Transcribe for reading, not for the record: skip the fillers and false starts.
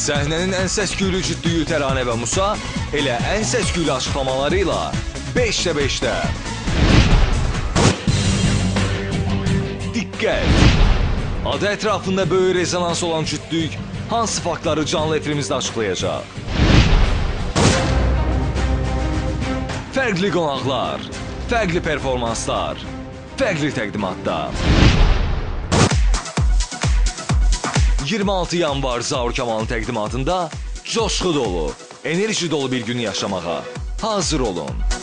Səhnənin ən səs-küylü ciddiliyi Təranə və Musa elə ən səs-küylü açıqlamaları ilə 5-də 5-də. Diqqət! Adı ətrafında böyük rezonans olan cütlük hansı faktları canlı efirimizdə açıqlayacaq? Fərqli qonaqlar, fərqli performanslar, fərqli təqdimatda. 26 yanvar Zaur Kamal'ın təqdimatında coşku dolu, enerji dolu bir günü yaşamağa hazır olun.